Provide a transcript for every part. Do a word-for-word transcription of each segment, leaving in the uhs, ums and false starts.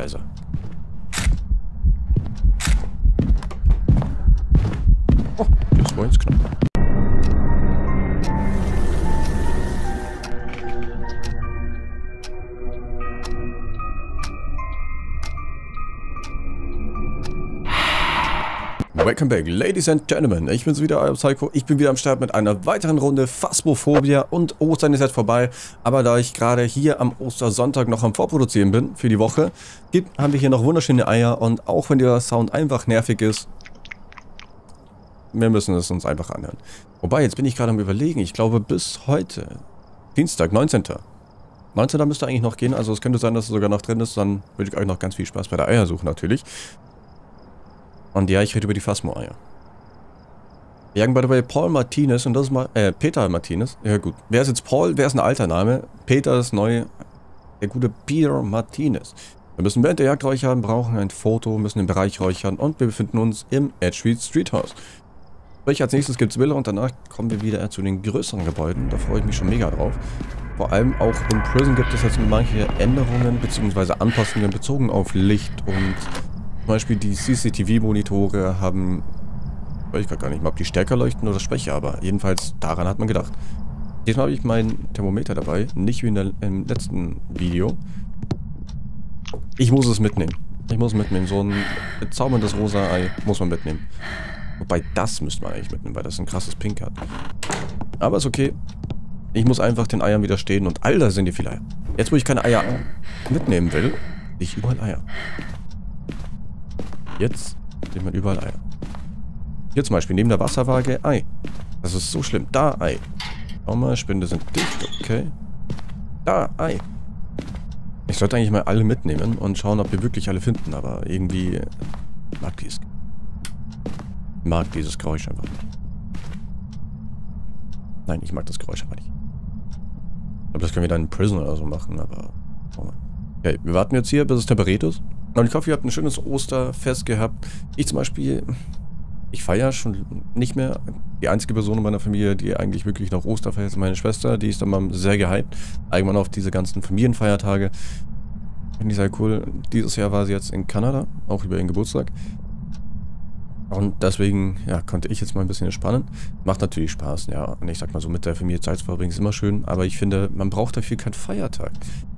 Also. Oh, jetzt war ins Knopf. Welcome back, Ladies and Gentlemen. Ich bin's wieder, euer Psycho. Ich bin wieder am Start mit einer weiteren Runde Phasmophobia und Ostern ist jetzt vorbei. Aber da ich gerade hier am Ostersonntag noch am Vorproduzieren bin für die Woche, gibt, haben wir hier noch wunderschöne Eier. Und auch wenn der Sound einfach nervig ist, wir müssen es uns einfach anhören. Wobei, jetzt bin ich gerade am Überlegen. Ich glaube, bis heute, Dienstag, neunzehnten neunzehnten müsste eigentlich noch gehen. Also es könnte sein, dass es sogar noch drin ist. Dann wünsche ich euch noch ganz viel Spaß bei der Eiersuche natürlich. Und ja, ich rede über die Phasmo-Eier. Wir jagen bei Paul Martinez und das ist mal, äh, Peter Martinez. Ja gut, wer ist jetzt Paul? Wer ist ein alter Name? Peter ist neu, der gute Peter Martinez. Wir müssen während der Jagd räuchern, brauchen ein Foto, müssen den Bereich räuchern und wir befinden uns im Edgeweed Street House. Sprich, als nächstes gibt es Bilder und danach kommen wir wieder zu den größeren Gebäuden. Da freue ich mich schon mega drauf. Vor allem auch in Prison gibt es jetzt manche Änderungen bzw. Anpassungen bezogen auf Licht und... Zum Beispiel die C C T V-Monitore haben, weiß ich gerade gar nicht mal, ob die stärker leuchten oder schwächer, aber jedenfalls daran hat man gedacht. Diesmal habe ich meinen Thermometer dabei, nicht wie in der, im letzten Video. Ich muss es mitnehmen. Ich muss es mitnehmen. So ein bezauberndes rosa Ei muss man mitnehmen. Wobei, das müsste man eigentlich mitnehmen, weil das ein krasses Pink hat. Aber ist okay. Ich muss einfach den Eiern widerstehen und Alter, sind die viele Eier. Jetzt, wo ich keine Eier mitnehmen will, ich überall Eier. Jetzt sieht man überall Eier. Hier zum Beispiel neben der Wasserwaage Ei. Das ist so schlimm. Da Ei. Schau mal, Spinde sind dicht. Okay. Da Ei. Ich sollte eigentlich mal alle mitnehmen und schauen, ob wir wirklich alle finden. Aber irgendwie mag dieses, mag dieses Geräusch einfach nicht. Nein, ich mag das Geräusch einfach nicht. Aber das können wir dann in Prison oder so machen. Aber schau mal. Okay, wir warten jetzt hier, bis es temperiert ist. Und ich hoffe, ihr habt ein schönes Osterfest gehabt. Ich zum Beispiel, ich feiere schon nicht mehr. Die einzige Person in meiner Familie, die eigentlich wirklich noch Osterfest ist, meine Schwester. Die ist dann mal sehr gehypt. Allgemein auf diese ganzen Familienfeiertage. Finde ich sehr cool. Dieses Jahr war sie jetzt in Kanada, auch über ihren Geburtstag. Und deswegen, ja, konnte ich jetzt mal ein bisschen entspannen. Macht natürlich Spaß, ja. Und ich sag mal so, mit der Familie Zeit zu verbringen ist immer schön. Aber ich finde, man braucht dafür keinen Feiertag.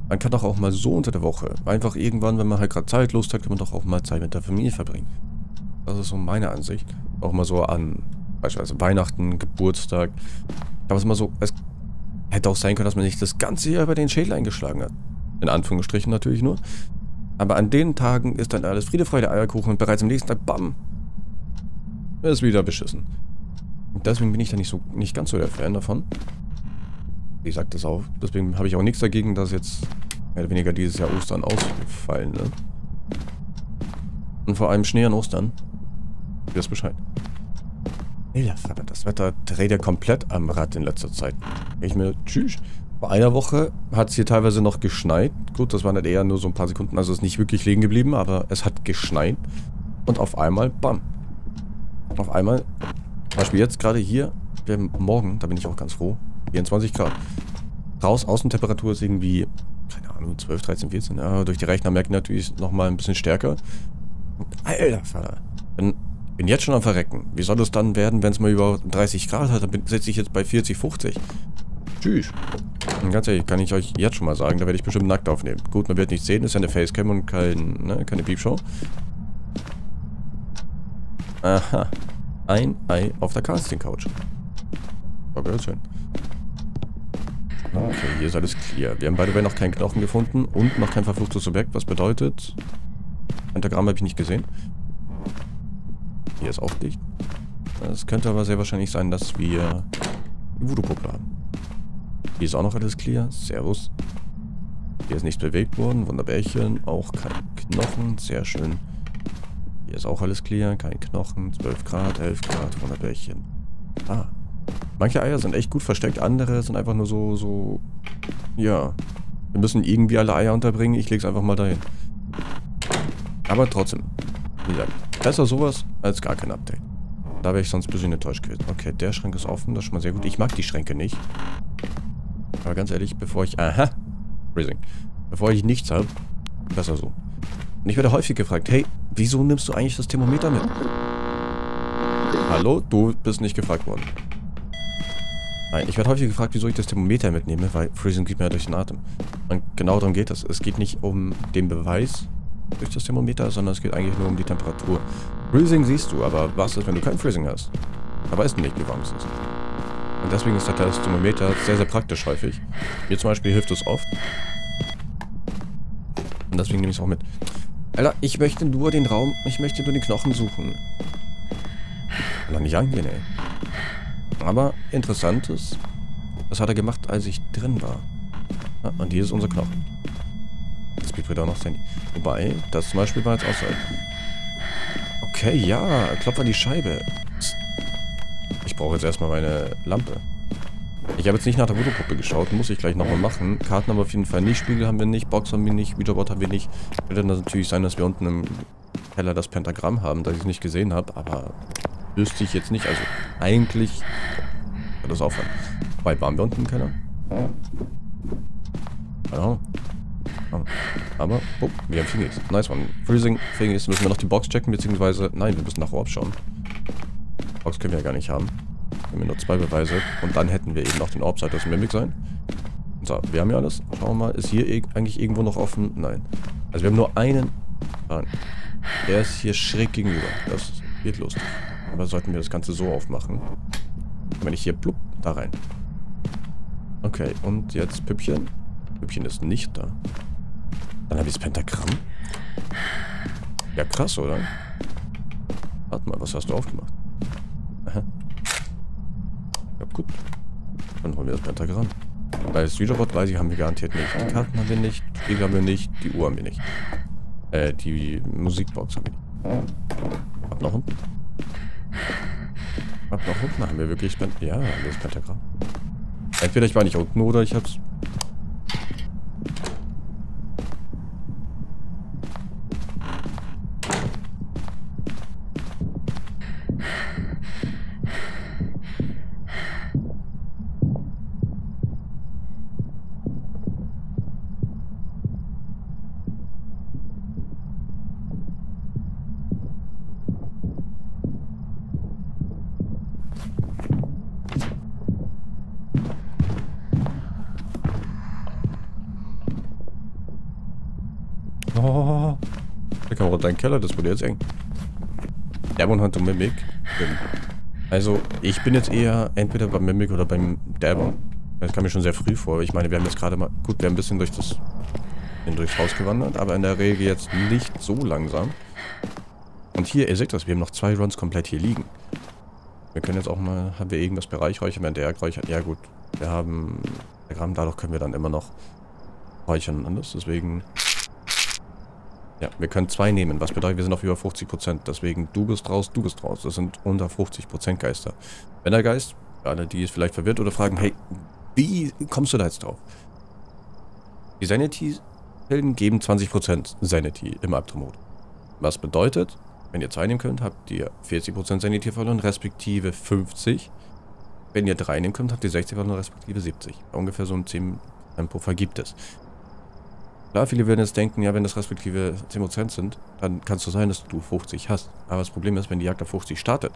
Man kann doch auch mal so unter der Woche, einfach irgendwann, wenn man halt gerade Zeit, Lust hat, kann man doch auch mal Zeit mit der Familie verbringen. Das ist so meine Ansicht. Auch mal so an, beispielsweise Weihnachten, Geburtstag. Aber es ist immer so, es hätte auch sein können, dass man nicht das ganze Jahr über den Schädel eingeschlagen hat. In Anführungsstrichen natürlich nur. Aber an den Tagen ist dann alles Friede, Freude, Eierkuchen und bereits am nächsten Tag, bam, ist wieder beschissen. Und deswegen bin ich da nicht so, nicht ganz so der Fan davon. Ich sag das auch. Deswegen habe ich auch nichts dagegen, dass jetzt mehr oder weniger dieses Jahr Ostern ausfallen, ne? Und vor allem Schnee an Ostern. Ihr wisst Bescheid. Das Wetter dreht ja komplett am Rad in letzter Zeit. Ich mir, tschüss. Vor einer Woche hat es hier teilweise noch geschneit. Gut, das waren halt eher nur so ein paar Sekunden. Also es ist nicht wirklich liegen geblieben, aber es hat geschneit. Und auf einmal, bam. Auf einmal, zum Beispiel jetzt gerade hier, morgen, da bin ich auch ganz froh. vierundzwanzig Grad. Raus, Außentemperatur ist irgendwie, keine Ahnung, zwölf, dreizehn, vierzehn. Ja, durch die Rechner merke ich natürlich nochmal ein bisschen stärker. Und alter Vater, bin, bin jetzt schon am Verrecken. Wie soll das dann werden, wenn es mal über dreißig Grad hat? Dann sitze ich jetzt bei vierzig, fünfzig. Tschüss. Und ganz ehrlich, kann ich euch jetzt schon mal sagen, da werde ich bestimmt nackt aufnehmen. Gut, man wird nichts sehen, ist ja eine Facecam und kein, ne, keine Piepshow. Aha. Ein Ei auf der Casting-Couch. Oh, ganz schön. Okay, hier ist alles clear. Wir haben beide noch keinen Knochen gefunden und noch kein verfluchtes Objekt. Was bedeutet? Pentagramm habe ich nicht gesehen. Hier ist auch dicht. Es könnte aber sehr wahrscheinlich sein, dass wir die Voodoo-Puppe haben. Hier ist auch noch alles clear. Servus. Hier ist nichts bewegt worden. Wunderbärchen. Auch kein Knochen. Sehr schön. Hier ist auch alles clear. Kein Knochen. zwölf Grad, elf Grad. Wunderbärchen. Ah. Manche Eier sind echt gut versteckt, andere sind einfach nur so, so, ja, wir müssen irgendwie alle Eier unterbringen, ich leg's einfach mal dahin. Aber trotzdem, wie gesagt, besser sowas als gar kein Update. Da wäre ich sonst ein bisschen enttäuscht gewesen. Okay, der Schrank ist offen, das ist schon mal sehr gut. Ich mag die Schränke nicht. Aber ganz ehrlich, bevor ich, aha, Freezing, bevor ich nichts habe, besser so. Und ich werde häufig gefragt, hey, wieso nimmst du eigentlich das Thermometer mit? Hallo, du bist nicht gefragt worden. Nein, ich werde häufig gefragt, wieso ich das Thermometer mitnehme, weil Freezing geht mir ja durch den Atem. Und genau darum geht es. Es geht nicht um den Beweis durch das Thermometer, sondern es geht eigentlich nur um die Temperatur. Freezing siehst du, aber was ist, wenn du kein Freezing hast? Da weißt du nicht, wie warm es ist. Und deswegen ist das Thermometer sehr, sehr praktisch häufig. Mir zum Beispiel hilft es oft. Und deswegen nehme ich es auch mit. Alter, ich möchte nur den Raum, ich möchte nur die Knochen suchen. Alter, nicht angehen, ey. Aber interessantes, das hat er gemacht, als ich drin war. Ja, und hier ist unser Knochen. Das vibriert auch noch das Handy. Wobei, das zum Beispiel war jetzt außerhalb. Okay, ja, klopf an die Scheibe. Ich brauche jetzt erstmal meine Lampe. Ich habe jetzt nicht nach der Voodoo-Puppe geschaut, muss ich gleich nochmal machen. Karten haben wir auf jeden Fall nicht, Spiegel haben wir nicht, Box haben wir nicht, Videobot haben wir nicht. Wird dann natürlich sein, dass wir unten im Keller das Pentagramm haben, das ich nicht gesehen habe, aber wüsste ich jetzt nicht. Also eigentlich wird das aufhören. Wobei, waren wir unten im Keller? Genau. Aber, oh, wir haben Fingers. Nice one. Freezing, Fingers, müssen wir noch die Box checken, beziehungsweise, nein, wir müssen nach Orb schauen. Box können wir ja gar nicht haben. Wir haben nur zwei Beweise. Und dann hätten wir eben noch den Orb, sollte das Mimic sein. So, wir haben ja alles. Schauen wir mal, ist hier eigentlich irgendwo noch offen? Nein. Also wir haben nur einen. Nein. Der ist hier schräg gegenüber. Das geht lustig. Aber sollten wir das Ganze so aufmachen? Wenn ich hier, blub, da rein. Okay, und jetzt Püppchen. Püppchen ist nicht da. Dann habe ich das Pentagramm. Ja, krass, oder? Warte mal, was hast du aufgemacht? Aha. Ja, gut. Dann holen wir das Pentagramm. Weil das Videobot weiß ich, haben wir garantiert nicht. Die Karten haben wir nicht, die Spiegel haben wir nicht, die Uhr haben wir nicht. Äh, die Musikbox haben wir nicht. Ab nach unten. Ab nach unten haben wir wirklich das Pentagramm. Ja, haben wir das Pentagramm. Entweder ich war nicht unten oder ich hab's. Dein Keller, das wurde jetzt eng. Dermon hat um Mimic. Also, ich bin jetzt eher entweder beim Mimic oder beim Dermon. Das kam mir schon sehr früh vor. Ich meine, wir haben jetzt gerade mal... Gut, wir haben ein bisschen durch das... durchs Haus gewandert, aber in der Regel jetzt nicht so langsam. Und hier, ihr seht das, wir haben noch zwei Runs komplett hier liegen. Wir können jetzt auch mal... Haben wir irgendwas bereichräuchern, wenn der räuchert? Ja gut, wir haben... Gramm, dadurch können wir dann immer noch räuchern anders, deswegen... Ja, wir können zwei nehmen, was bedeutet, wir sind auf über fünfzig Prozent. Deswegen, du bist raus, du bist raus. Das sind unter fünfzig Prozent Geister. Wenn der Geist, alle die ist vielleicht verwirrt oder fragen, hey, wie kommst du da jetzt drauf? Die Sanity-Helden geben zwanzig Prozent Sanity im Abtro-Mode. Was bedeutet, wenn ihr zwei nehmen könnt, habt ihr vierzig Prozent Sanity verloren, respektive fünfzig. Wenn ihr drei nehmen könnt, habt ihr sechzig verloren, respektive siebzig. Ungefähr so ein zehn Prozent Puffer gibt es. Klar, viele werden jetzt denken, ja, wenn das respektive zehn Prozent sind, dann kann es so sein, dass du fünfzig hast. Aber das Problem ist, wenn die Jagd auf fünfzig startet.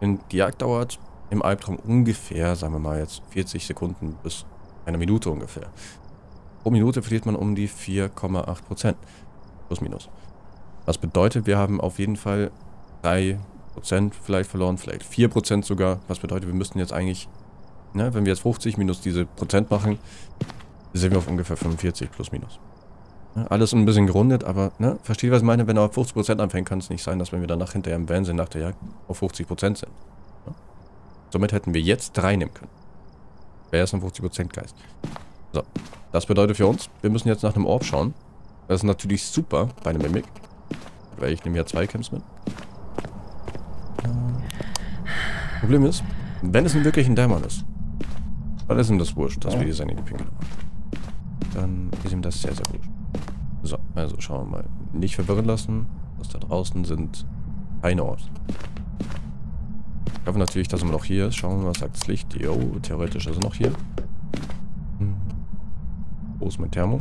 Denn die Jagd dauert im Albtraum ungefähr, sagen wir mal jetzt, vierzig Sekunden bis einer Minute ungefähr. Pro Minute verliert man um die vier Komma acht Prozent. Plus minus. Das bedeutet, wir haben auf jeden Fall drei Prozent vielleicht verloren, vielleicht vier Prozent sogar. Was bedeutet, wir müssten jetzt eigentlich, ne, wenn wir jetzt fünfzig minus diese Prozent machen, sind wir auf ungefähr fünfundvierzig plus minus. Ja, alles ein bisschen gerundet, aber, ne? Versteht, was ich meine? Wenn er auf fünfzig Prozent anfängt, kann es nicht sein, dass wenn wir danach hinterher im Van sind, nach der Jagd, auf fünfzig Prozent sind. Ja? Somit hätten wir jetzt drei nehmen können. Wäre es ein fünfzig Prozent Geist. So. Das bedeutet für uns, wir müssen jetzt nach einem Orb schauen. Das ist natürlich super bei einem Mimic. Weil ich nehme ja zwei Camps mit. Problem ist, wenn es wirklich ein Dämon ist, dann ist ihm das wurscht, dass wir die Sanity pinkeln. Dann ist ihm das sehr, sehr gut. So, also schauen wir mal. Nicht verwirren lassen. Was da draußen sind, keine Orte. Ich hoffe natürlich, dass er noch hier ist. Schauen wir mal, was sagt das Licht. Jo, theoretisch ist er noch hier. Hm. Wo ist mein Thermo?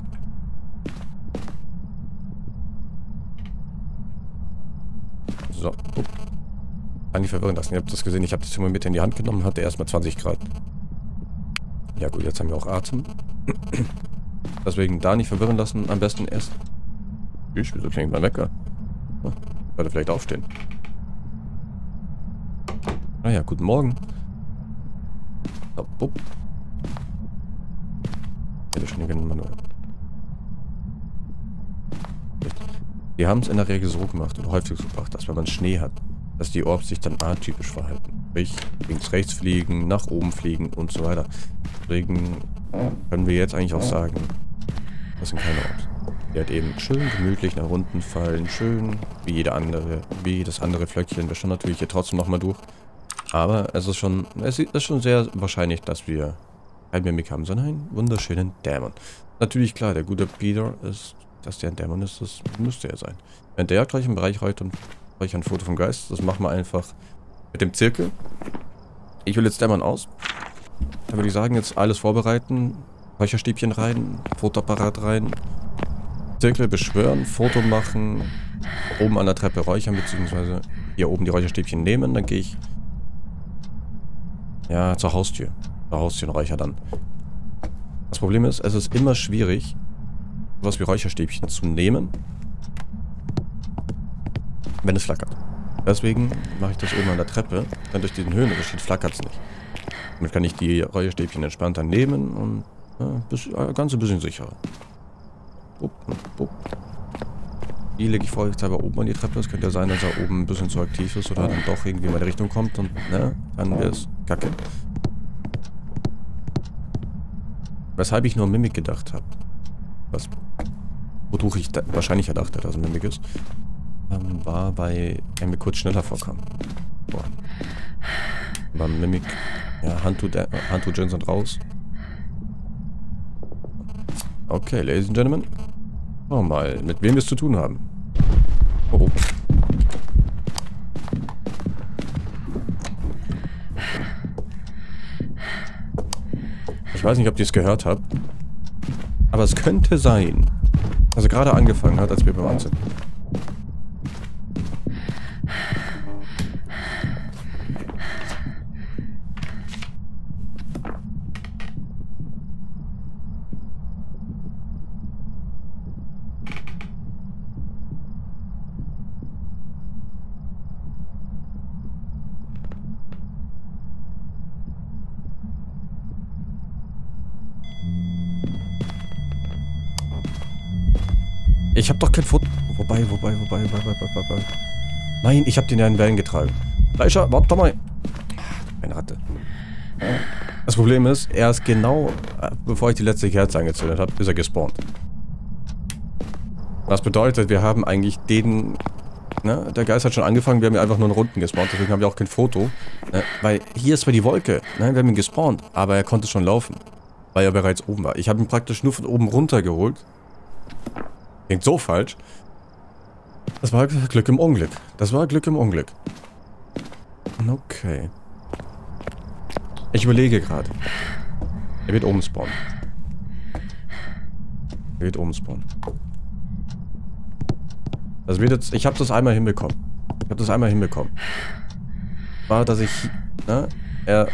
So. Oh. Kann die verwirren lassen. Ihr habt das gesehen. Ich habe das Zimmer mit in die Hand genommen und hatte erstmal zwanzig Grad. Ja gut, jetzt haben wir auch Atem. Deswegen da nicht verwirren lassen. Am besten erst... Ich, wieso klingt mein Wecker? Oh, ich werde vielleicht aufstehen. Naja, guten Morgen. So, bupp. Die haben es in der Regel so gemacht und häufig so gemacht, dass wenn man Schnee hat, dass die Orbs sich dann atypisch verhalten. Sprich, links, rechts fliegen, nach oben fliegen und so weiter. Deswegen können wir jetzt eigentlich auch sagen, das sind keine Orbs. Die hat eben schön gemütlich nach unten fallen, schön wie jede andere, wie jedes andere Flöckchen. Wir schauen natürlich hier trotzdem nochmal durch. Aber es ist schon, es ist schon sehr wahrscheinlich, dass wir kein Mimik haben, sondern einen wunderschönen Dämon. Natürlich klar, der gute Peter ist, dass der ein Dämon ist, das müsste er sein. Wenn der gleich im Bereich heute ein Foto vom Geist, das machen wir einfach mit dem Zirkel. Ich will jetzt Dämon aus. Dann würde ich sagen, jetzt alles vorbereiten. Räucherstäbchen rein, Fotoapparat rein, Zirkel beschwören, Foto machen, oben an der Treppe räuchern, beziehungsweise hier oben die Räucherstäbchen nehmen, dann gehe ich ja zur Haustür. Zur Haustür räucher dann. Das Problem ist, es ist immer schwierig, was wie Räucherstäbchen zu nehmen, wenn es flackert. Deswegen mache ich das oben an der Treppe, denn durch diesen Höhenunterschied flackert es nicht. Damit kann ich die Räucherstäbchen entspannter nehmen und ja, bis, äh, ganz ein bisschen sicherer. Bup, bup. Die lege ich vorsichtshalber oben an die Treppe. Es könnte ja sein, dass er oben ein bisschen zu aktiv ist oder dann doch irgendwie in meine Richtung kommt und ne, dann wäre es kacke. Weshalb ich nur an Mimik gedacht habe. Was, wodurch ich wahrscheinlich erdacht habe, dass es Mimik ist, ähm, war, weil er mir kurz schneller vorkam. Boah. Beim Mimik, ja, Handtuch-Gins sind raus. Okay, Ladies and Gentlemen. Schau mal, mit wem wir es zu tun haben. Oh. Ich weiß nicht, ob ihr es gehört habt. Aber es könnte sein, dass er gerade angefangen hat, als wir beim Wahnsinn. Ich hab doch kein Foto. Wobei, wobei, wobei, wobei, wobei, wobei. Nein, ich hab den ja in Wellen getragen. Fleischer, warte doch mal. Eine Ratte. Das Problem ist, er ist genau, bevor ich die letzte Kerze angezündet habe, ist er gespawnt. Das bedeutet, wir haben eigentlich den... Ne, der Geist hat schon angefangen, wir haben ihn einfach nur in Runden gespawnt, deswegen haben wir auch kein Foto. Ne, weil hier ist zwar die Wolke, ne, wir haben ihn gespawnt, aber er konnte schon laufen. Weil er bereits oben war. Ich habe ihn praktisch nur von oben runtergeholt. Klingt so falsch. Das war Glück im Unglück. Das war Glück im Unglück. Okay. Ich überlege gerade. Er wird oben spawnen. Er wird oben spawnen. Das wird jetzt... Ich habe das einmal hinbekommen. Ich habe das einmal hinbekommen. War, dass ich... Ne, er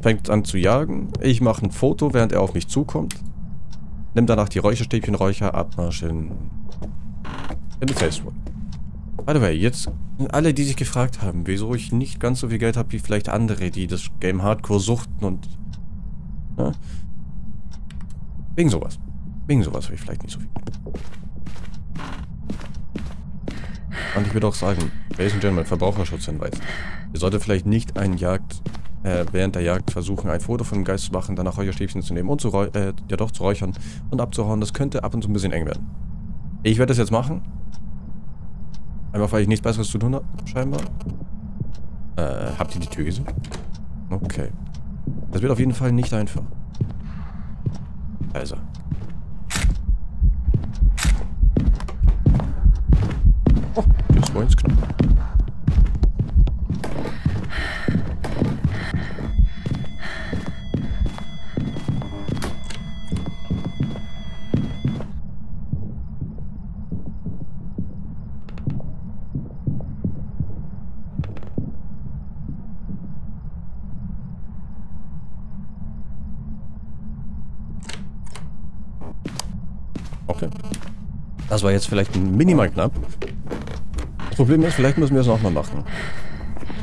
fängt an zu jagen. Ich mache ein Foto, während er auf mich zukommt. Nimm danach die Räucherstäbchen, Räucher, Abmarsch in den Safe Room. By the way, jetzt alle, die sich gefragt haben, wieso ich nicht ganz so viel Geld habe wie vielleicht andere, die das Game Hardcore suchten und... Ne? Wegen sowas. Wegen sowas habe ich vielleicht nicht so viel Geld. Und ich würde auch sagen, Ladies and Gentlemen, Verbraucherschutzhinweis. Ihr solltet vielleicht nicht einen Jagd... während der Jagd versuchen, ein Foto von dem Geist zu machen, danach Räucherstäbchen zu nehmen und zu, äh, ja doch, zu räuchern und abzuhauen. Das könnte ab und zu ein bisschen eng werden. Ich werde das jetzt machen. Einfach, weil ich nichts Besseres zu tun habe, scheinbar. Äh, habt ihr die Tür gesehen? Okay. Das wird auf jeden Fall nicht einfach. Also. Oh, jetzt war ins Knopf. Okay. Das war jetzt vielleicht minimal knapp. Das Problem ist, vielleicht müssen wir es nochmal machen.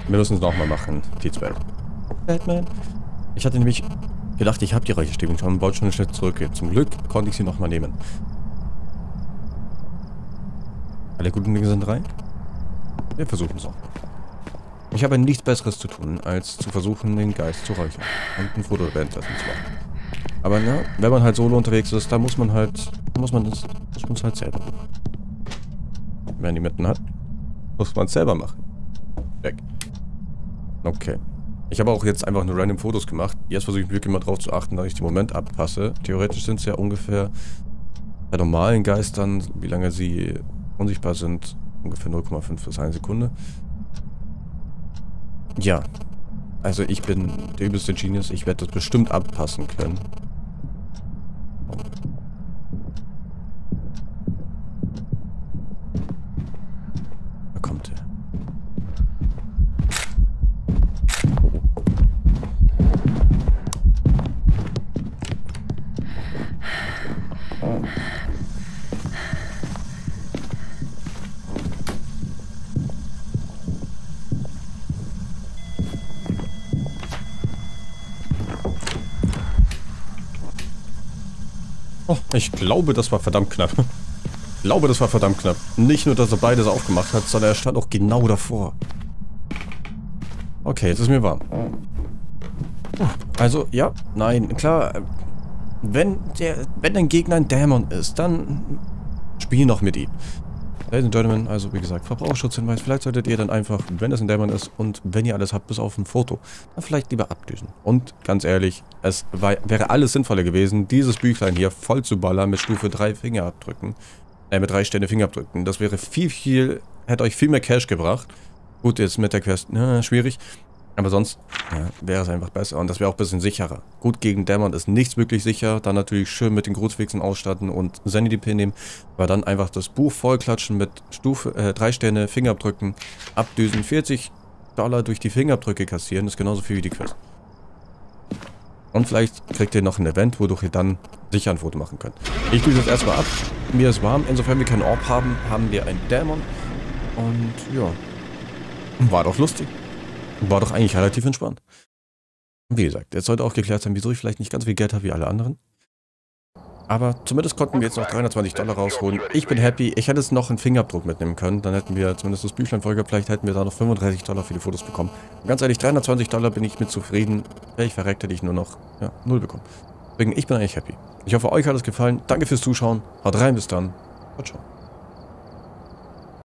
Wir müssen es nochmal machen, die zwei. Batman. Ich hatte nämlich gedacht, ich habe die Räucherstäbchen schon und wollte schon einen Schritt zurückgehen. Zum Glück konnte ich sie nochmal nehmen. Alle guten Dinge sind rein. Wir versuchen es auch. Ich habe nichts Besseres zu tun, als zu versuchen, den Geist zu räuchern. Und ein Foto währenddessen zu machen. Aber na, wenn man halt solo unterwegs ist, da muss man halt, muss man das, muss man es halt selber machen. Wenn die mitten hat, muss man es selber machen. Weg. Okay. Ich habe auch jetzt einfach nur random Fotos gemacht. Jetzt versuche ich wirklich mal drauf zu achten, dass ich den Moment abpasse. Theoretisch sind es ja ungefähr bei normalen Geistern, wie lange sie unsichtbar sind, ungefähr null Komma fünf bis eine Sekunde. Ja. Also ich bin der übelste Genius. Ich werde das bestimmt abpassen können. Da kommt er. Oh, ich glaube, das war verdammt knapp. Ich glaube, das war verdammt knapp. Nicht nur, dass er beides aufgemacht hat, sondern er stand auch genau davor. Okay, jetzt ist mir warm. Also, ja, nein, klar. Wenn der, wenn dein Gegner ein Dämon ist, dann spiel noch mit ihm. Ladies and Gentlemen, also wie gesagt, Verbraucherschutzhinweis. Vielleicht solltet ihr dann einfach, wenn das ein Dämon ist und wenn ihr alles habt, bis auf ein Foto, dann vielleicht lieber abdüsen. Und ganz ehrlich, es war, wäre alles sinnvoller gewesen, dieses Büchlein hier voll zu ballern mit Stufe drei Fingerabdrücken. Äh, mit drei Sterne Fingerabdrücken. Das wäre viel, viel, hätte euch viel mehr Cash gebracht. Gut, jetzt mit der Quest, na, schwierig. Aber sonst ja, wäre es einfach besser und das wäre auch ein bisschen sicherer. Gut, gegen Dämon ist nichts wirklich sicher. Dann natürlich schön mit den Grußwichsen ausstatten und Sanity-Pin nehmen. Aber dann einfach das Buch vollklatschen mit Stufe äh, drei Sterne, Fingerabdrücken, abdüsen, vierzig Dollar durch die Fingerabdrücke kassieren. Das ist genauso viel wie die Quest. Und vielleicht kriegt ihr noch ein Event, wodurch ihr dann sicher ein Foto machen könnt. Ich düse jetzt erstmal ab. Mir ist warm. Insofern wir keinen Orb haben, haben wir einen Dämon. Und ja, war doch lustig. War doch eigentlich relativ entspannt. Wie gesagt, jetzt sollte auch geklärt sein, wieso ich vielleicht nicht ganz viel Geld habe wie alle anderen. Aber zumindest konnten wir jetzt noch dreihundertzwanzig Dollar rausholen. Ich bin happy. Ich hätte es noch einen Fingerabdruck mitnehmen können. Dann hätten wir zumindest das Büchlein vollgepackt. Vielleicht hätten wir da noch fünfunddreißig Dollar für die Fotos bekommen. Und ganz ehrlich, dreihundertzwanzig Dollar bin ich mit zufrieden. Wäre ich verreckt, hätte ich nur noch ja, null bekommen. Deswegen, ich bin eigentlich happy. Ich hoffe, euch hat es gefallen. Danke fürs Zuschauen. Haut rein, bis dann. Ciao, ciao.